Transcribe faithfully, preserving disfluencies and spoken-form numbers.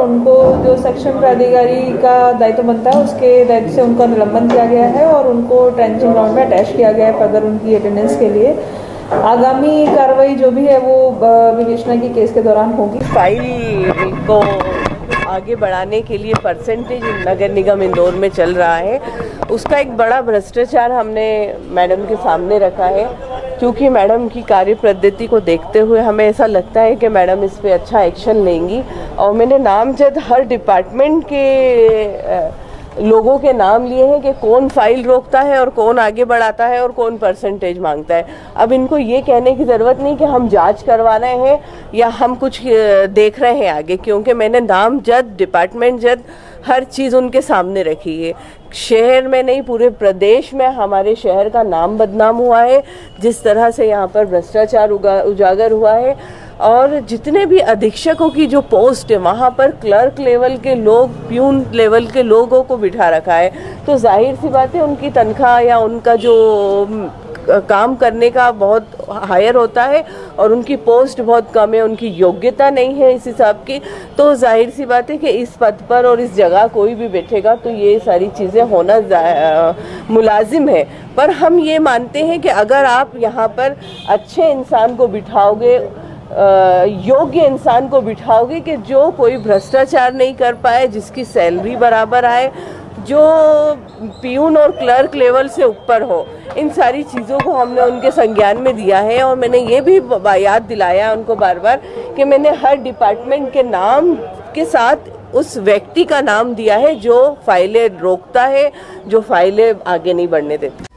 और उनको जो सक्षम प्राधिकारी का दायित्व बनता है उसके दायित्व से उनका निलंबन किया गया है और उनको ट्रेंचिंग ग्राउंड में अटैच किया गया है फर्दर उनकी अटेंडेंस के लिए। आगामी कार्रवाई जो भी है वो विवेचना के केस के दौरान होगी। फाइल को आगे बढ़ाने के लिए परसेंटेज नगर निगम इंदौर में चल रहा है, उसका एक बड़ा भ्रष्टाचार हमने मैडम के सामने रखा है, क्योंकि मैडम की कार्य पद्धति को देखते हुए हमें ऐसा लगता है कि मैडम इस पर अच्छा एक्शन लेंगी। और मैंने नामजद हर डिपार्टमेंट के लोगों के नाम लिए हैं कि कौन फाइल रोकता है और कौन आगे बढ़ाता है और कौन परसेंटेज मांगता है। अब इनको ये कहने की ज़रूरत नहीं कि हम जांच करवा रहे हैं या हम कुछ देख रहे हैं आगे, क्योंकि मैंने नामजद डिपार्टमेंट जद हर चीज़ उनके सामने रखी है। शहर में नहीं, पूरे प्रदेश में हमारे शहर का नाम बदनाम हुआ है, जिस तरह से यहाँ पर भ्रष्टाचार उजागर हुआ है। और जितने भी अधीक्षकों की जो पोस्ट है वहाँ पर क्लर्क लेवल के लोग, प्यून लेवल के लोगों को बिठा रखा है, तो जाहिर सी बात है उनकी तनख्वाह या उनका जो काम करने का बहुत हायर होता है और उनकी पोस्ट बहुत कम है, उनकी योग्यता नहीं है इस हिसाब की। तो जाहिर सी बात है कि इस पद पर और इस जगह कोई भी बैठेगा तो ये सारी चीज़ें होना मुलाजिम है। पर हम ये मानते हैं कि अगर आप यहाँ पर अच्छे इंसान को बिठाओगे, योग्य इंसान को बिठाओगे कि जो कोई भ्रष्टाचार नहीं कर पाए, जिसकी सैलरी बराबर आए, जो पियून और क्लर्क लेवल से ऊपर हो, इन सारी चीज़ों को हमने उनके संज्ञान में दिया है। और मैंने ये भी याद दिलाया उनको बार बार कि मैंने हर डिपार्टमेंट के नाम के साथ उस व्यक्ति का नाम दिया है जो फाइलें रोकता है, जो फाइलें आगे नहीं बढ़ने देता।